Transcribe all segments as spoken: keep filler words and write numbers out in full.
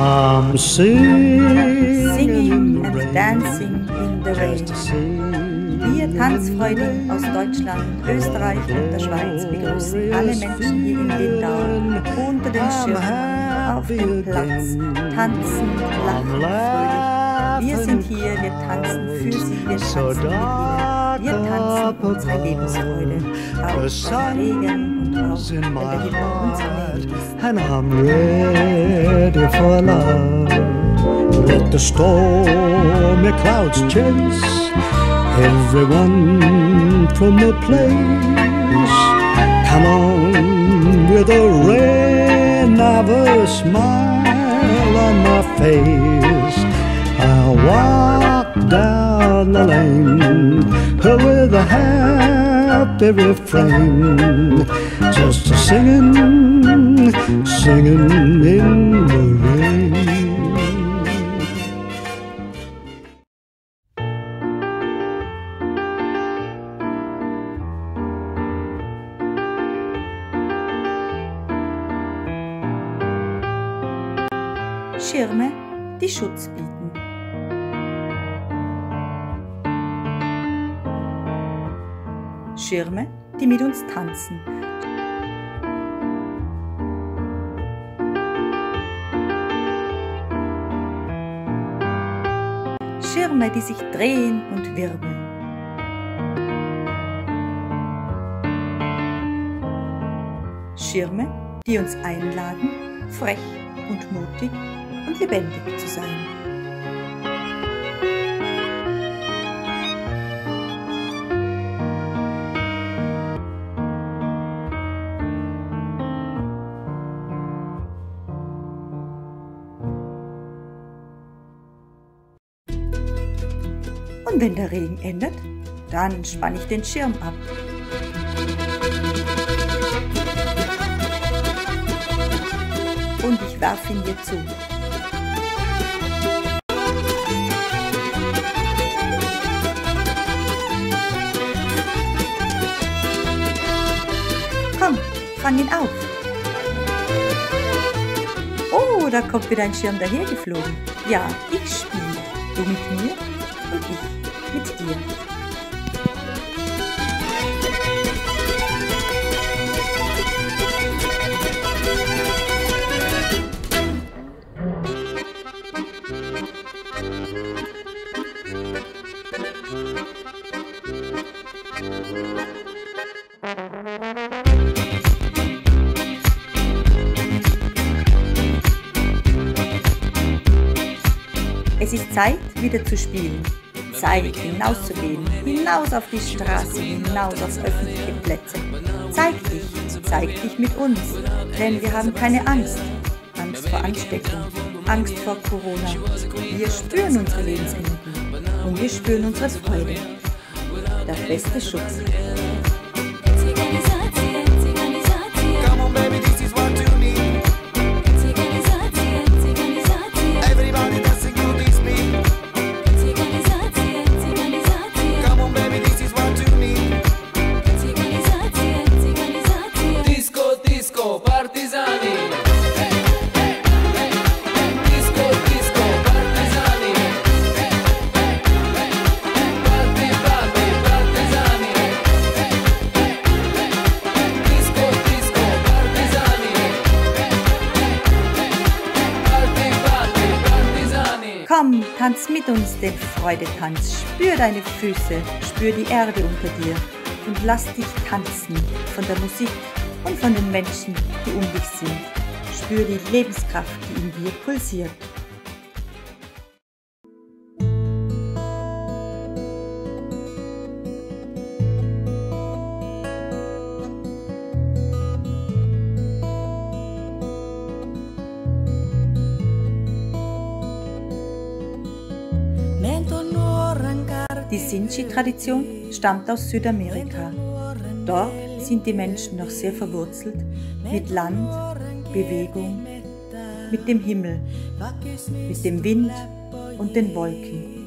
I'm singing and dancing in the rain. Wir Tanzfreunde aus Deutschland, Österreich und der Schweiz begrüßen alle Menschen hier in Lindau unter den Schirmen, auf dem Platz, tanzen, lachen, fröhlich. Wir sind hier, wir tanzen für Sie, wir tanzen mit Ihnen. Wir tanzen unsere Lebensfreude, auch bei Regen. In my heart, and I'm ready for love. Let the stormy clouds chase everyone from the place. Come on with a rare, nervous smile on my face. I'll walk down the lane with a hand. Happy refrain, just a singing, singing in the rain. Schirme, die Schutz bieten. Schirme, die mit uns tanzen. Schirme, die sich drehen und wirbeln. Schirme, die uns einladen, frech und mutig und lebendig zu sein. Und wenn der Regen endet, dann spanne ich den Schirm ab. Und ich werfe ihn hier zu. Komm, fang ihn auf. Oh, da kommt wieder ein Schirm daher geflogen. Ja, ich spiele. Du mit mir? Und ich mit dir. Es ist Zeit, wieder zu spielen. Zeit, hinauszugehen, hinaus auf die Straße, hinaus auf öffentliche Plätze. Zeig dich, zeig dich mit uns, denn wir haben keine Angst. Angst vor Ansteckung, Angst vor Corona. Wir spüren unsere Lebensenergie und wir spüren unsere Freude. Der beste Schutz. Komm, tanz mit uns den Freudetanz, spür deine Füße, spür die Erde unter dir und lass dich tanzen von der Musik und von den Menschen, die um dich sind. Spür die Lebenskraft, die in dir pulsiert. Die Sinchi-Tradition stammt aus Südamerika. Dort sind die Menschen noch sehr verwurzelt mit Land, Bewegung, mit dem Himmel, mit dem Wind und den Wolken.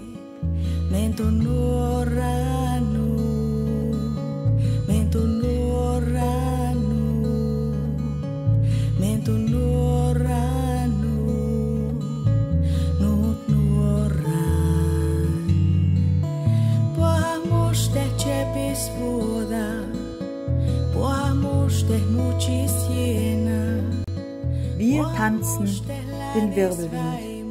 Wir tanzen den Wirbelwind.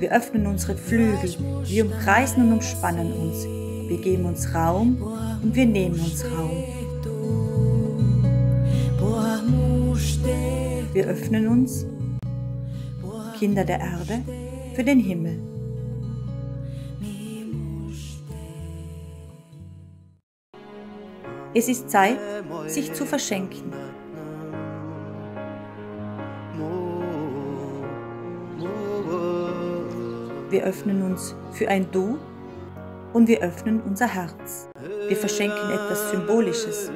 Wir öffnen unsere Flügel, wir umkreisen und umspannen uns. Wir geben uns Raum und wir nehmen uns Raum. Wir öffnen uns, Kinder der Erde, für den Himmel. Es ist Zeit, sich zu verschenken. Wir öffnen uns für ein Du und wir öffnen unser Herz. Wir verschenken etwas Symbolisches,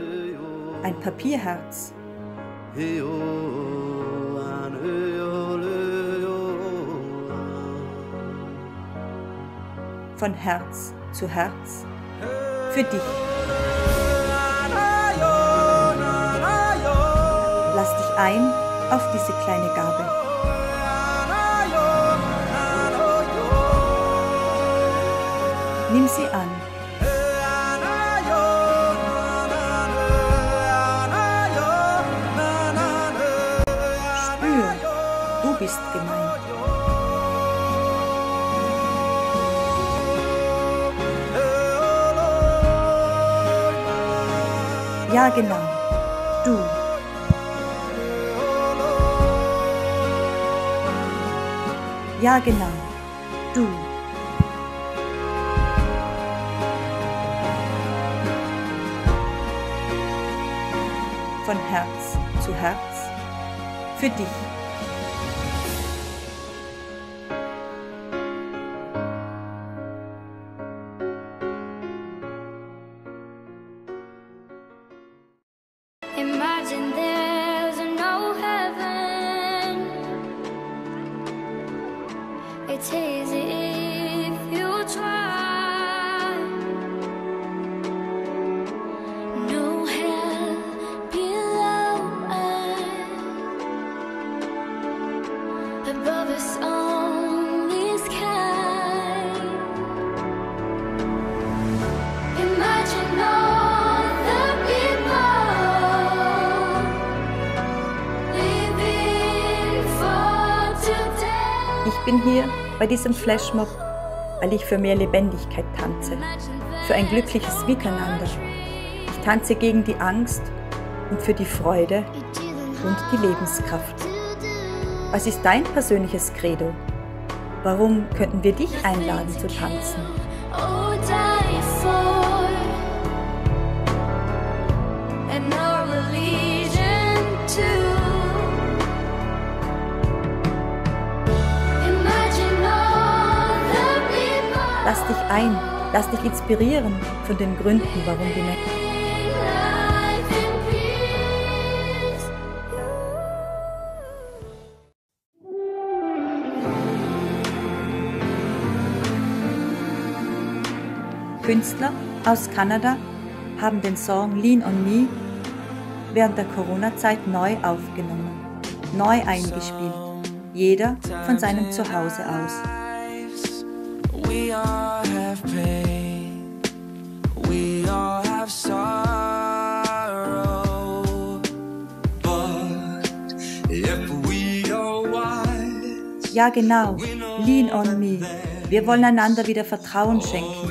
ein Papierherz. Von Herz zu Herz, für dich. Lass dich ein auf diese kleine Gabe. Nimm sie an. Spür, du bist gemeint. Ja, genau, du. Ja, genau, du. Von Herz zu Herz, für dich. Imagine there's no heaven. It's easy if you try. No hell below us. Above us only sky. Imagine no. Ich bin hier bei diesem Flashmob, weil ich für mehr Lebendigkeit tanze, für ein glückliches Miteinander. Ich tanze gegen die Angst und für die Freude und die Lebenskraft. Was ist dein persönliches Credo? Warum könnten wir dich einladen zu tanzen? Lass dich ein, lass dich inspirieren von den Gründen, warum du machst. Künstler aus Kanada haben den Song Lean on Me während der Corona-Zeit neu aufgenommen, neu eingespielt, jeder von seinem Zuhause aus. We all have pain, we all have sorrow, but if we are wise. Ja, genau, Lean on Me. Wir wollen einander wieder Vertrauen schenken,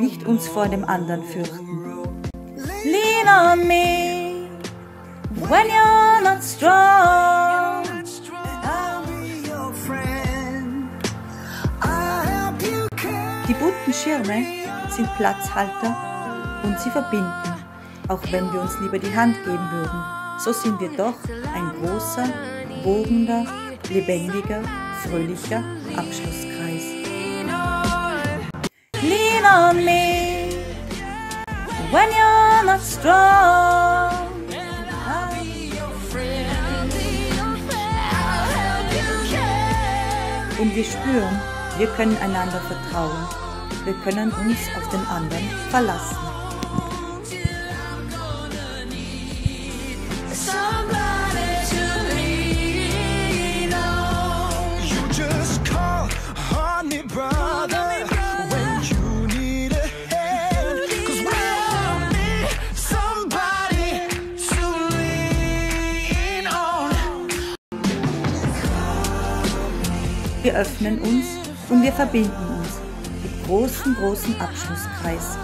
nicht uns vor dem anderen fürchten. Lean on me, when you're not strong. Die bunten Schirme sind Platzhalter und sie verbinden, auch wenn wir uns lieber die Hand geben würden. So sind wir doch ein großer, wogender, lebendiger, fröhlicher Abschlusskreis. Lean on me, when you're not strong. Und wir spüren, wir können einander vertrauen. Wir können uns auf den anderen verlassen. Wir öffnen uns und wir verbinden uns mit großen, großen Abschlusskreis.